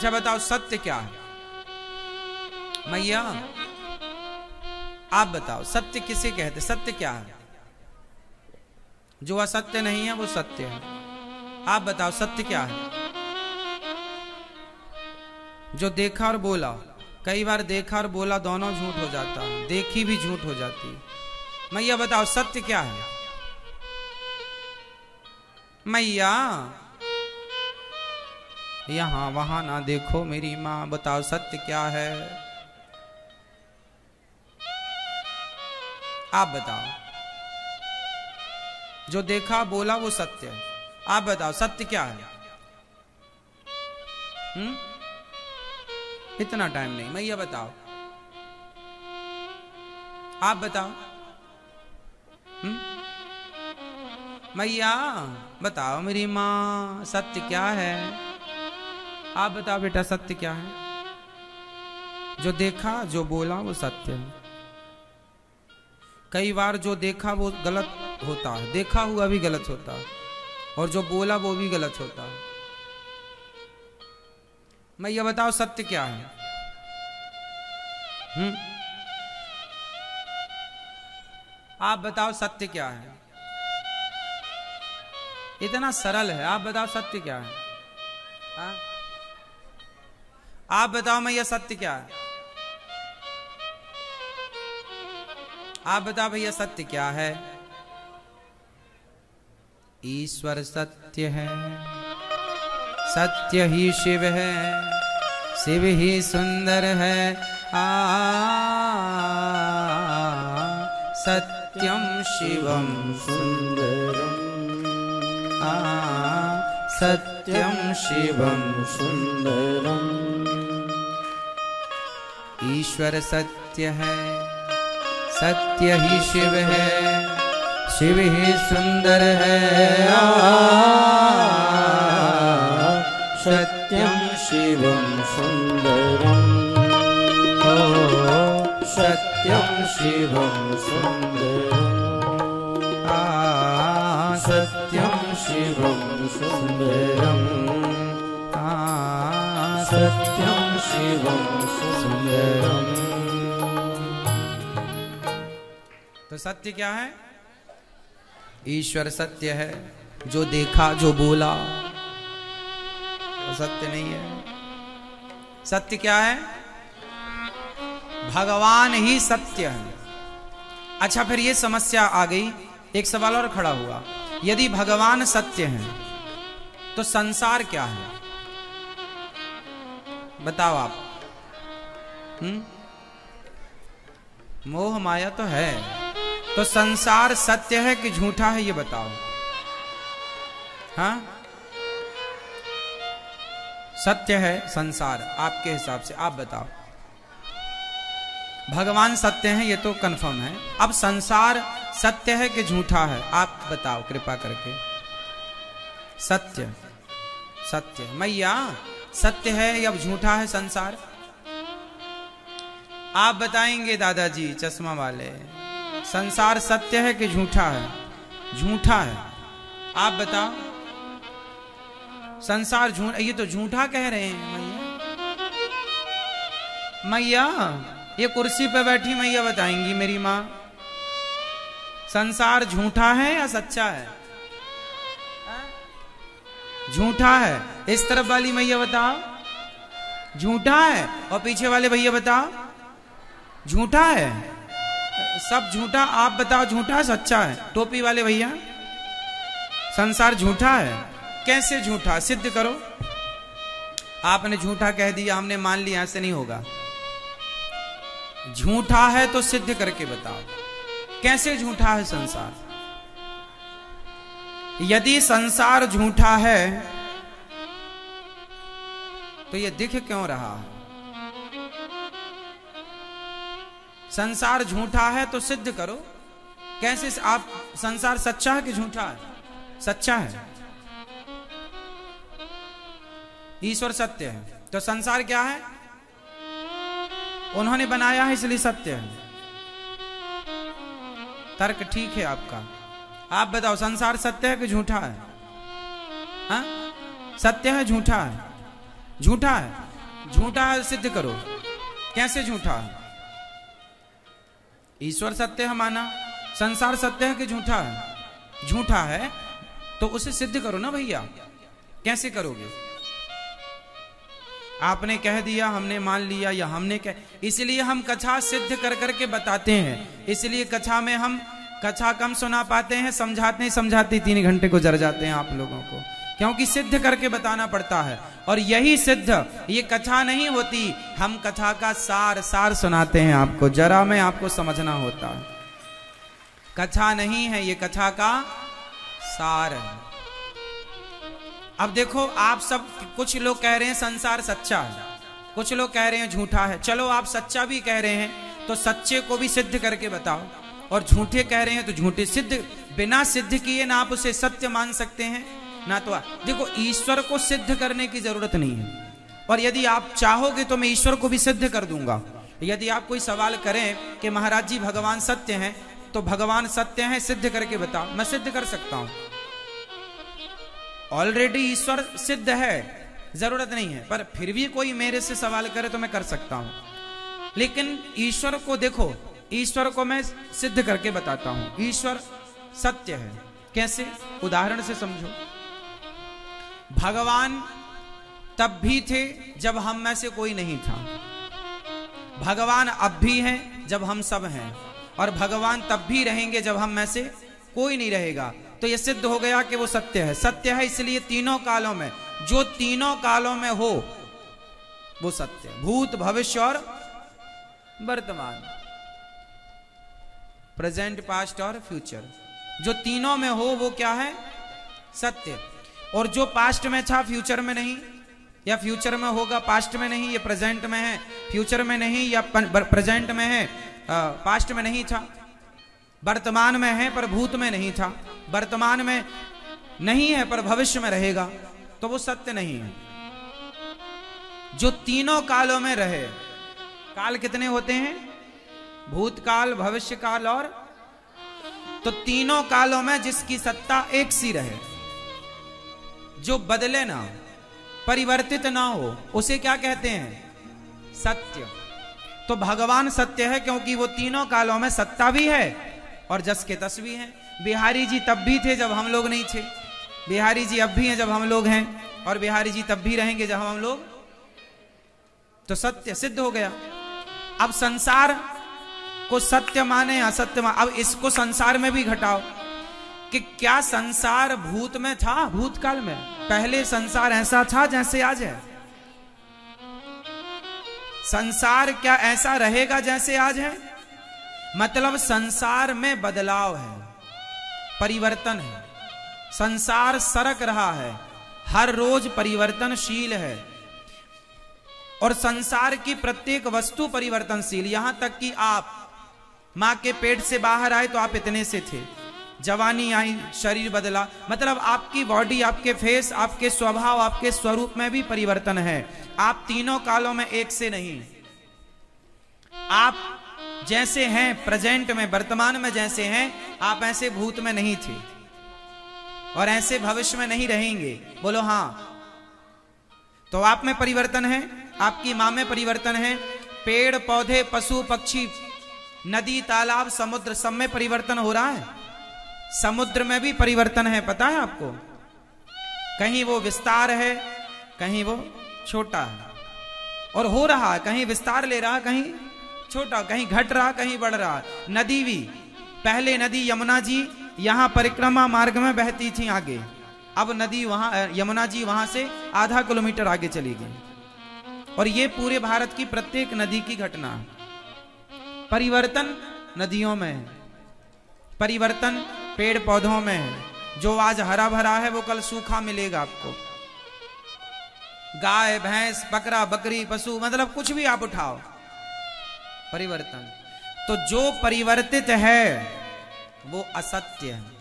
अच्छा बताओ सत्य क्या है मैया, आप बताओ सत्य किसे कहते, सत्य क्या है? जो असत्य नहीं है वो सत्य है। आप बताओ सत्य क्या है? जो देखा और बोला, कई बार देखा और बोला दोनों झूठ हो जाता है, देखी भी झूठ हो जाती है। मैया बताओ सत्य क्या है? मैया यहां वहां ना देखो मेरी माँ, बताओ सत्य क्या है? आप बताओ। जो देखा बोला वो सत्य है। आप बताओ सत्य क्या है? इतना टाइम नहीं मैया, बताओ आप बताओ। मैया बताओ मेरी माँ सत्य क्या है? आप बताओ बेटा सत्य क्या है? जो देखा जो बोला वो सत्य है। कई बार जो देखा वो गलत होता है, देखा हुआ भी गलत होता है, और जो बोला वो भी गलत होता है। मैया बताओ सत्य क्या है? आप बताओ सत्य क्या है? इतना सरल है। आप बताओ सत्य क्या है? आप बताओ मैया सत्य क्या है? आप बताओ भैया सत्य क्या है? ईश्वर सत्य है, सत्य ही शिव है, शिव ही सुंदर है। सत्यम शिवम सुंदरम, सत्यम शिवम सुंदरम। ईश्वर सत्य है, सत्य ही शिव है, शिव ही सुंदर है। सत्यम शिवम सुंदरम, सत्यम शिवम सुंदरम, सत्यम शिवम सुंदरम, सत्यम शिवम सुंदरम। तो सत्य क्या है? ईश्वर सत्य है, जो देखा जो बोला सत्य नहीं है। सत्य क्या है? भगवान ही सत्य है। अच्छा फिर ये समस्या आ गई, एक सवाल और खड़ा हुआ, यदि भगवान सत्य है तो संसार क्या है? बताओ आप। मोह माया तो है, तो संसार सत्य है कि झूठा है ये बताओ। हाँ सत्य है संसार आपके हिसाब से, आप बताओ। भगवान सत्य है ये तो कन्फर्म है, अब संसार सत्य है कि झूठा है आप बताओ कृपा करके। सत्य सत्य मैया, सत्य है या झूठा है संसार? आप बताएंगे दादाजी चश्मा वाले, संसार सत्य है कि झूठा है? झूठा है। आप बताओ संसार झूठा, ये तो झूठा कह रहे हैं मैया। मैया ये कुर्सी पे बैठी मैया बताएंगी मेरी माँ, संसार झूठा है या सच्चा है? झूठा है। इस तरफ वाली मैया बताओ झूठा है, और पीछे वाले भैया बताओ झूठा है। सब झूठा। आप बताओ झूठा है सच्चा है? टोपी वाले भैया संसार झूठा है, कैसे झूठा सिद्ध करो। आपने झूठा कह दिया, हमने मान लिया, ऐसे नहीं होगा। झूठा है तो सिद्ध करके बताओ कैसे झूठा है संसार। यदि संसार झूठा है तो यह दिख क्यों रहा है? संसार झूठा है तो सिद्ध करो कैसे। आप संसार सच्चा है कि झूठा है? सच्चा है। ईश्वर सत्य है तो संसार क्या है? उन्होंने बनाया है इसलिए सत्य है। तर्क ठीक है आपका। आप बताओ संसार सत्य है कि झूठा है? सत्य है झूठा है? झूठा है। झूठा है सिद्ध करो। कैसे झूठा है? ईश्वर सत्य है माना, संसार सत्य है कि झूठा है? झूठा है तो उसे सिद्ध करो ना भैया। कैसे करोगे? आपने कह दिया, हमने मान लिया, या हमने कह, इसलिए हम कथा सिद्ध कर करके बताते हैं। इसलिए कथा में हम कथा कम सुना पाते हैं, समझाते ही समझाते 3 घंटे को जर जाते हैं आप लोगों को, क्योंकि सिद्ध करके बताना पड़ता है। और यही सिद्ध, ये कथा नहीं होती, हम कथा का सार सार सुनाते हैं आपको, जरा में आपको समझना होता है। कथा नहीं है ये, कथा का सार है। अब देखो, आप सब, कुछ लोग कह रहे हैं संसार सच्चा है, कुछ लोग कह रहे हैं झूठा है। चलो आप सच्चा भी कह रहे हैं तो सच्चे को भी सिद्ध करके बताओ, और झूठे कह रहे हैं तो झूठे सिद्ध, बिना सिद्ध किए ना आप उसे सत्य मान सकते हैं ना। तो देखो, ईश्वर को सिद्ध करने की जरूरत नहीं है, और यदि आप चाहोगे तो मैं ईश्वर को भी सिद्ध कर दूंगा। यदि आप कोई सवाल करें कि महाराज जी भगवान सत्य हैं, तो भगवान सत्य हैं सिद्ध करके बताओ, मैं सिद्ध कर सकता हूं। ऑलरेडी ईश्वर सिद्ध है, जरूरत नहीं है, पर फिर भी कोई मेरे से सवाल करे तो मैं कर सकता हूं। लेकिन ईश्वर को देखो, ईश्वर को मैं सिद्ध करके बताता हूं, ईश्वर सत्य है। कैसे? उदाहरण से समझो। भगवान तब भी थे जब हम में से कोई नहीं था, भगवान अब भी हैं जब हम सब हैं, और भगवान तब भी रहेंगे जब हम में से कोई नहीं रहेगा। तो यह सिद्ध हो गया कि वो सत्य है। सत्य है इसलिए तीनों कालों में, जो तीनों कालों में हो वो सत्य है, भूत भविष्य और वर्तमान, प्रेजेंट पास्ट और फ्यूचर, जो तीनों में हो वो क्या है? सत्य। और जो पास्ट में था फ्यूचर में नहीं, या फ्यूचर में होगा पास्ट में नहीं, ये प्रेजेंट में है फ्यूचर में नहीं, या प्रेजेंट में है पास्ट में नहीं था, वर्तमान में है पर भूत में नहीं था, वर्तमान में नहीं है पर भविष्य में रहेगा, तो वो सत्य नहीं है। जो तीनों कालों में रहे, काल कितने होते हैं? भूतकाल, भविष्य काल और, तो तीनों कालों में जिसकी सत्ता एक सी रहे, जो बदले ना, परिवर्तित ना हो, उसे क्या कहते हैं? सत्य। तो भगवान सत्य है क्योंकि वो तीनों कालों में सत्ता भी है और जस के तस भी है। बिहारी जी तब भी थे जब हम लोग नहीं थे, बिहारी जी अब भी हैं जब हम लोग हैं, और बिहारी जी तब भी रहेंगे जब हम लोग, तो सत्य सिद्ध हो गया। अब संसार को सत्य माने असत्य माने, अब इसको संसार में भी घटाओ कि क्या संसार भूत में था? भूतकाल में पहले संसार ऐसा था जैसे आज है? संसार क्या ऐसा रहेगा जैसे आज है? मतलब संसार में बदलाव है, परिवर्तन है, संसार सरक रहा है, हर रोज परिवर्तनशील है, और संसार की प्रत्येक वस्तु परिवर्तनशील। यहां तक कि आप मां के पेट से बाहर आए तो आप इतने से थे, जवानी आई, शरीर बदला, मतलब आपकी बॉडी, आपके फेस, आपके स्वभाव, आपके स्वरूप में भी परिवर्तन है। आप तीनों कालों में एक से नहीं, आप जैसे हैं प्रेजेंट में, वर्तमान में जैसे हैं, आप ऐसे भूत में नहीं थे और ऐसे भविष्य में नहीं रहेंगे। बोलो हां। तो आप में परिवर्तन है, आपकी मां में परिवर्तन है, पेड़ पौधे, पशु पक्षी, नदी तालाब समुद्र, सब में परिवर्तन हो रहा है। समुद्र में भी परिवर्तन है, पता है आपको? कहीं वो विस्तार है, कहीं वो छोटा है, और हो रहा है, कहीं विस्तार ले रहा, कहीं छोटा, कहीं घट रहा, कहीं बढ़ रहा। नदी भी, पहले नदी यमुना जी यहां परिक्रमा मार्ग में बहती थी आगे, अब नदी वहां, यमुना जी वहां से आधा किलोमीटर आगे चली गई। और ये पूरे भारत की प्रत्येक नदी की घटना, परिवर्तन नदियों में है, परिवर्तन पेड़ पौधों में है। जो आज हरा भरा है वो कल सूखा मिलेगा आपको। गाय भैंस बकरा बकरी पशु, मतलब कुछ भी आप उठाओ, परिवर्तन। तो जो परिवर्तित है वो असत्य है।